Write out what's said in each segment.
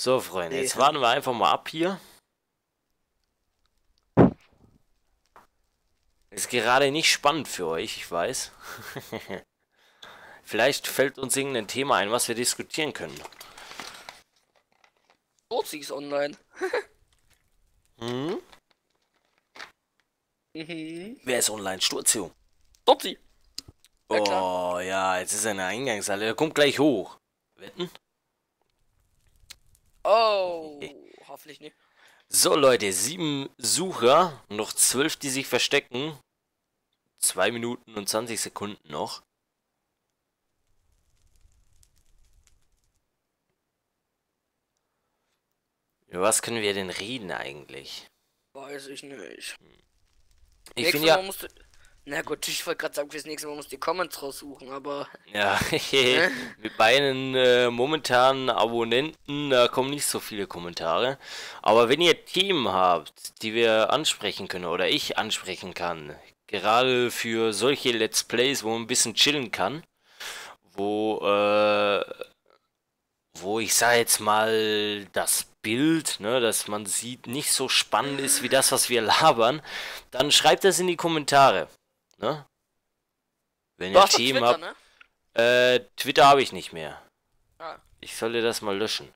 So, Freunde, jetzt warten wir einfach mal ab hier. Ist gerade nicht spannend für euch, ich weiß. Vielleicht fällt uns irgendein Thema ein, was wir diskutieren können. Ozis online. Hm? Mhm. Wer ist online? Sturzio. Ozi. Oh ja, jetzt ist er in der Eingangshalle. Er kommt gleich hoch. Wetten? Oh, okay. Hoffentlich nicht. So Leute, 7 Sucher, noch 12, die sich verstecken. 2 Minuten und 20 Sekunden noch. Über was können wir denn reden eigentlich? Weiß ich nicht. Ich finde ja... Na gut, ich wollte gerade sagen, fürs nächste Mal muss die Comments raussuchen, aber... Ja, mit meinen momentanen Abonnenten, da kommen nicht so viele Kommentare. Aber wenn ihr Themen habt, die wir ansprechen können oder ich ansprechen kann, gerade für solche Let's Plays, wo man ein bisschen chillen kann, wo ich sage jetzt mal, das Bild, ne, dass man sieht, nicht so spannend ist wie das, was wir labern, dann schreibt das in die Kommentare. Ne? Wenn ihr Themen habt, ne? Twitter habe ich nicht mehr. Ah. Ich sollte das mal löschen.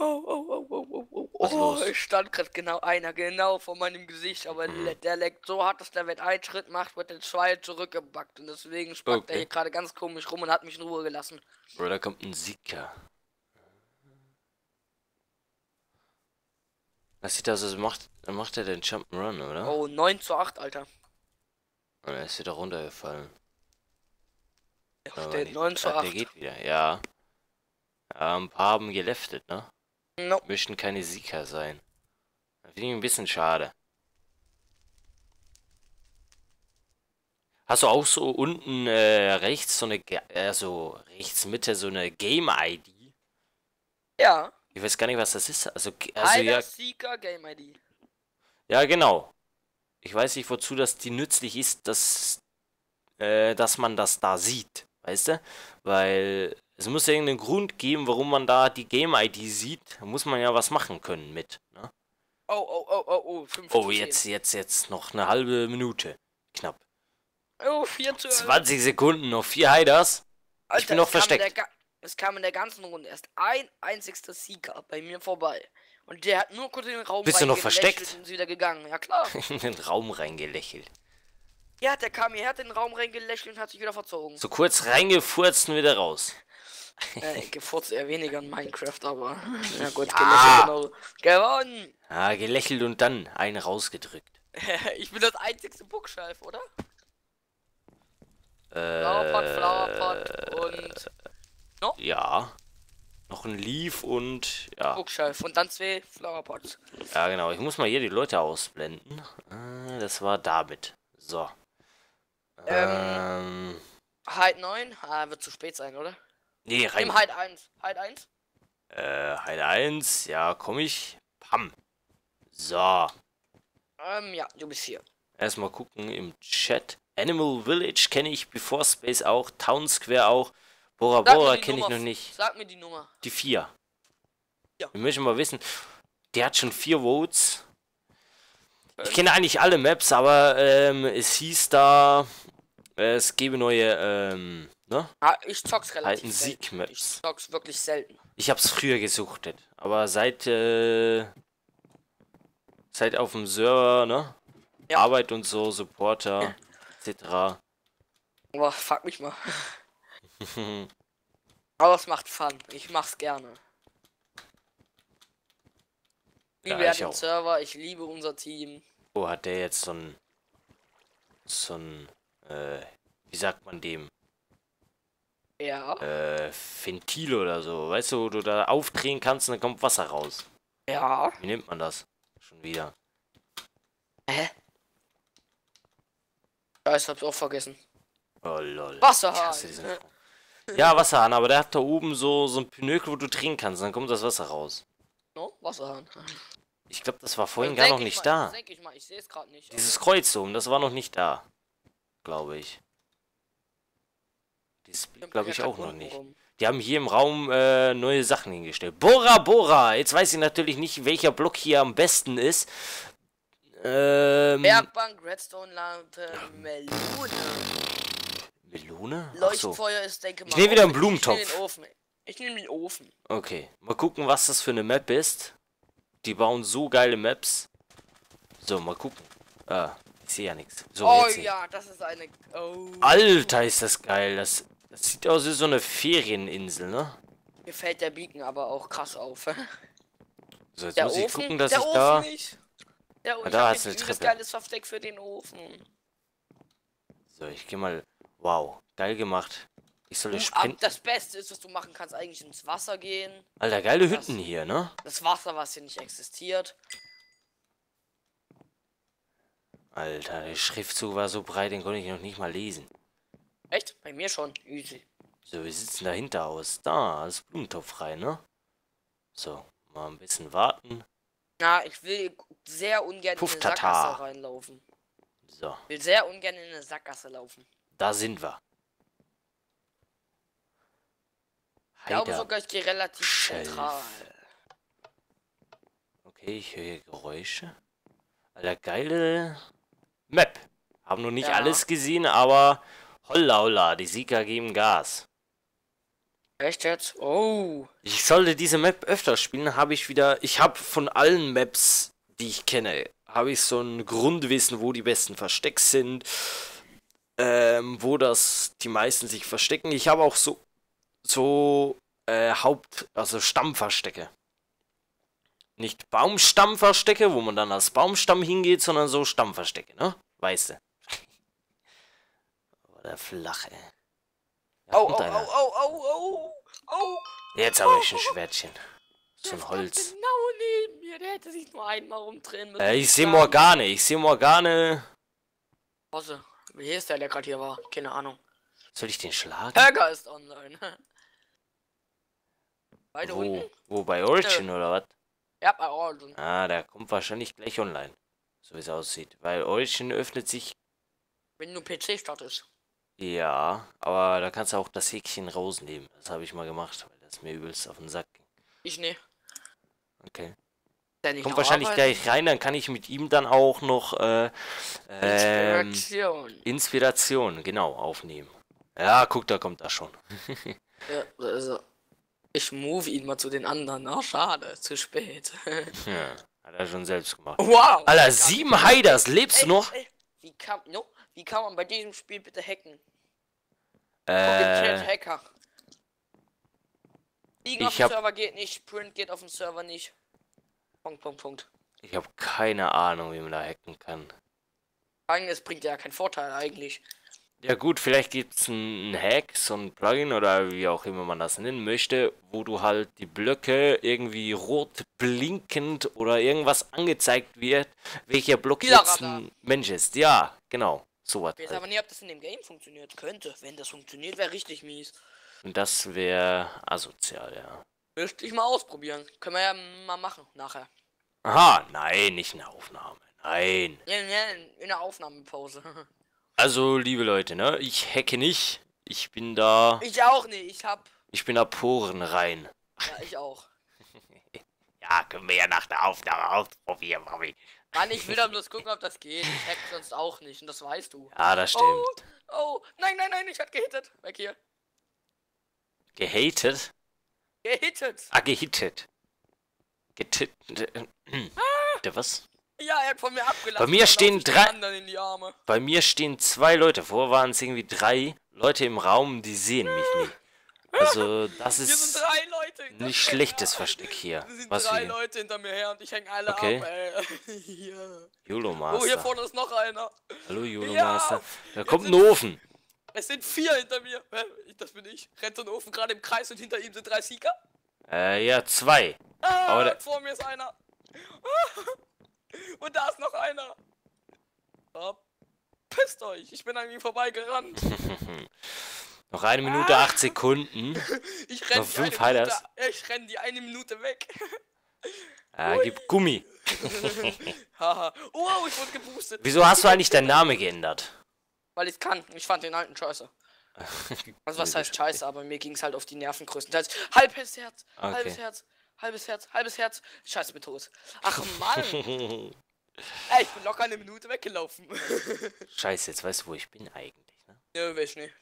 Oh, ich stand gerade genau vor meinem Gesicht, aber der leckt so hart, dass der, wenn einen Schritt macht, wird der zweite zurückgebackt und deswegen spackt er hier gerade ganz komisch rum und hat mich in Ruhe gelassen. Bro, da kommt ein Sika. Was sieht das, also macht er den Jump'n'Run, oder? Oh, 9:8, Alter. Und er ist wieder runtergefallen. Ja, steht 9:8. Der geht wieder, ja. Ein paar haben geleftet, ne? No. Möchten keine Sieger sein. Das finde ich ein bisschen schade. Hast du auch so unten rechts so eine, also rechts Mitte so eine Game-ID? Ja. Ich weiß gar nicht, was das ist. Also ja. Sieger Game-ID. Ja, genau. Ich weiß nicht, wozu das die nützlich ist, dass man das da sieht. Weißt du? Weil es muss ja irgendeinen Grund geben, warum man da die Game-ID sieht. Da muss man ja was machen können mit. Ne? Oh. 5 oh, jetzt noch eine halbe Minute. Knapp. Oh, 4 zu 20 Sekunden, noch 4 Heiders. Alter, ich bin noch versteckt. Es kam in der ganzen Runde erst ein einzigster Sieger bei mir vorbei. Und der hat nur kurz in den Raum reingelächelt. Bist du noch versteckt? Und ist wieder gegangen, ja klar. In den Raum reingelächelt. Ja, der kam hierher, hat in den Raum reingelächelt und hat sich wieder verzogen. So kurz reingefurzt und wieder raus. Gefurzt eher weniger in Minecraft, aber... Ja gut, ja. Gelächelt genau. Gewonnen! Ah, gelächelt und dann einen rausgedrückt. Ich bin das einzigste Bookshelf, oder? Flowerpot und... No? Ja. Noch ein Leaf und... ja. Bookshelf und dann 2 Flowerpots. Ja genau, ich muss mal hier die Leute ausblenden. Das war David. So. Hide 9? Ah, wird zu spät sein, oder? Nee, rein. Im Hide 1. Hide 1? Hide 1, ja, komm ich. Pam. So. Ja, du bist hier. Erstmal gucken im Chat. Animal Village kenne ich, Before Space auch, Town Square auch, Bora Bora kenne ich noch nicht. Sag mir die Nummer. Die 4. Ja. Wir müssen mal wissen, der hat schon 4 Votes. Ich kenne eigentlich alle Maps, aber es hieß da, es gäbe neue, ne? Ah, ich zock's relativ selten. Ich zock's wirklich selten. Ich hab's früher gesuchtet, aber seit auf dem Server, ne? Ja. Arbeit und so, Supporter, etc. Boah, fuck mich mal. Aber es macht Fun, ich mach's gerne. Ich liebe ja den Server, ich liebe unser Team. Oh, hat der jetzt so ein wie sagt man dem? Ja. Ventil oder so, weißt du, wo du da aufdrehen kannst und dann kommt Wasser raus. Ja. Wie nennt man das? Schon wieder. Hä? Ja, ich hab's auch vergessen. Oh lol. Wasserhahn! Ja, Wasserhahn, aber der hat da oben so ein Pinökel, wo du drehen kannst und dann kommt das Wasser raus. No? Wasserhahn. Ich glaube, das war vorhin gar noch nicht da. Denke ich mal, ich sehe es gerade nicht. Dieses Kreuz oben, das war noch nicht da. Glaube ich. Dieses, glaube ich, auch noch nicht. Die haben hier im Raum neue Sachen hingestellt. Bora Bora. Jetzt weiß ich natürlich nicht, welcher Block hier am besten ist. Bergbank, Redstone-Lampe, Melone. Melone? Leuchtfeuer ist, denke mal. Ich nehme wieder einen Blumentopf. Ich nehme den Ofen. Okay. Mal gucken, was das für eine Map ist. Die bauen so geile Maps. So, mal gucken. Ah, ich sehe ja nichts. So, oh ja, das ist eine... Oh. Alter, ist das geil. Das sieht aus wie so eine Ferieninsel, ne? Mir fällt der Beacon aber auch krass auf. So, jetzt muss ich gucken, dass ich da... Ja, und da ist eine Treppe. Geiles Softdeck für den Ofen. So, ich geh mal... Wow, geil gemacht. Ich soll springen. Das Beste ist, was du machen kannst, eigentlich ins Wasser gehen. Alter, geile Hütten hier, ne? Das Wasser, was hier nicht existiert. Alter, der Schriftzug war so breit, den konnte ich noch nicht mal lesen. Echt? Bei mir schon. Easy. So, wir sitzen dahinter aus. Da ist Blumentopf rein, ne? So, mal ein bisschen warten. Na, ich will sehr ungern in eine Sackgasse reinlaufen. So. Ich will sehr ungern in eine Sackgasse laufen. Da sind wir. Ich glaube sogar, ich gehe relativ zentral. Okay, ich höre hier Geräusche. Alter, geile Map. Haben noch nicht alles gesehen, aber holla holla, die Sieger geben Gas. Echt jetzt? Oh. Ich sollte diese Map öfter spielen, habe ich wieder... Ich habe von allen Maps, die ich kenne, habe ich so ein Grundwissen, wo die besten Verstecks sind, wo das die meisten sich verstecken. Ich habe auch so also Stammverstecke. Nicht Baumstammverstecke, wo man dann als Baumstamm hingeht, sondern so Stammverstecke, ne? Weißt du. Oh, der Flache. Ja, oh. Jetzt habe ich ein Schwertchen. So ein Holz. Genau neben mir, der hätte sich nur einmal rumdrehen müssen. Ich sehe Morgane, Hose, wie ist der gerade hier war? Keine Ahnung. Soll ich den schlagen? Höger ist online. Beide unten? Wo, bei Origin oder was? Ja, bei Origin. Ah, der kommt wahrscheinlich gleich online. So wie es aussieht. Weil Origin öffnet sich... Wenn du PC startest. Ja, aber da kannst du auch das Häkchen rausnehmen. Das habe ich mal gemacht, weil das mir übelst auf den Sack ging. Ich ne. Okay. Kommt wahrscheinlich gleich rein, dann kann ich mit ihm dann auch noch Inspiration, genau, aufnehmen. Ja, guck, da kommt er schon. Ja, also, ich move ihn mal zu den anderen. Ach, schade, ist zu spät. Ja, hat er schon selbst gemacht. Wow! Alter, 7 Haiders, lebst du noch? Ey, wie kann man bei diesem Spiel bitte hacken? Chat Hacker. Liegen auf dem Server geht nicht, Sprint geht auf dem Server nicht. Punkt. Ich habe keine Ahnung, wie man da hacken kann. Es bringt ja keinen Vorteil eigentlich. Ja gut, vielleicht gibt es einen Hack, so ein Plugin oder wie auch immer man das nennen möchte, wo du halt die Blöcke irgendwie rot blinkend oder irgendwas angezeigt wird, welcher Block jetzt ein Mensch ist. Ja, genau. So was. Ich weiß aber nicht, ob das in dem Game funktioniert könnte. Wenn das funktioniert, wäre richtig mies. Und das wäre asozial, ja. Müsste ich mal ausprobieren. Können wir ja mal machen, nachher. Aha, nein, nicht in der Aufnahme. Nein. In der Aufnahmepause. Also, liebe Leute, ne? Ich hacke nicht. Ich bin da... Ich auch nicht, Ich bin da Poren rein. Ja, ich auch. Ja, können wir ja nach der Aufnahme ausprobieren, Mami. Mann, ich will da bloß gucken, ob das geht. Ich hack sonst auch nicht und das weißt du. Ja, das stimmt. Oh, nein, ich hab gehittet. Weg hier. Gehatet? Gehittet. Ah, gehittet. Der was? Ja, er hat von mir abgelassen. Bei mir stehen 3 in die Arme. Bei mir stehen 2 Leute. Vorher waren es irgendwie 3 Leute im Raum, die sehen mich nicht. Also, das ist nicht schlechtes Versteck hier. Es sind was 3 Leute hinter mir her und ich hänge alle ab, ey. Hier. Yolo Master. Oh, hier vorne ist noch einer. Hallo, Yolo Master. Da kommt ein Ofen. Es sind 4 hinter mir. Das bin ich. Rennt so ein Ofen gerade im Kreis und hinter ihm sind 3 Sieger. Ja, 2. Ah, aber vor mir ist einer. Und da ist noch einer. Pisst euch. Ich bin an ihm vorbeigerannt. Noch 1 Minute, 8 Sekunden. Ich renne die 1 Minute weg. Gib Gummi. Oh, ich wurde geboostet. Wieso hast du eigentlich deinen Namen geändert? Weil ich kann. Ich fand den alten scheiße. Also was heißt scheiße, aber mir ging es halt auf die Nerven größtenteils. Halbes Herz, okay. halbes Herz, scheiß mit tot. Ach Mann! Ey, ich bin locker eine Minute weggelaufen. Scheiße, jetzt weißt du, wo ich bin eigentlich, ne? Nö, weiß nicht.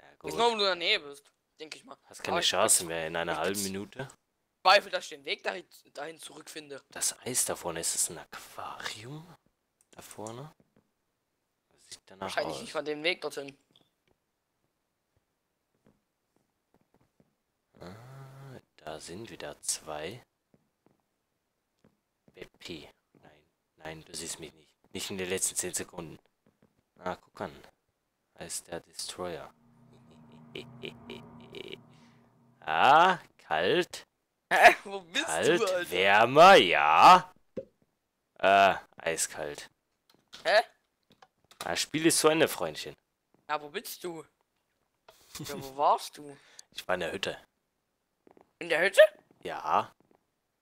Ja, gut. Ist nur, wo du daneben bist, denke ich mal. Hast keine Chance mehr in einer halben Minute. Ich zweifle, dass ich den Weg dahin zurückfinde. Das Eis da vorne, ist es ein Aquarium? Da vorne? Das sieht danach wahrscheinlich aus. Nicht von dem Weg dorthin. Ah, da sind wieder zwei. Beppi. Nein, nein, du siehst mich nicht. Nicht in den letzten 10 Sekunden. Ah, guck an. Da ist der Destroyer. Ah, kalt. Hä? Wo bist du, Alter? Wärmer, ja. Eiskalt. Hä? Das Spiel ist zu Ende, Freundchen. Ja, wo bist du? Ja, wo warst du? Ich war in der Hütte. In der Hütte? Ja.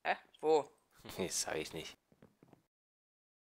Hä? Wo? Nee, das sag ich nicht.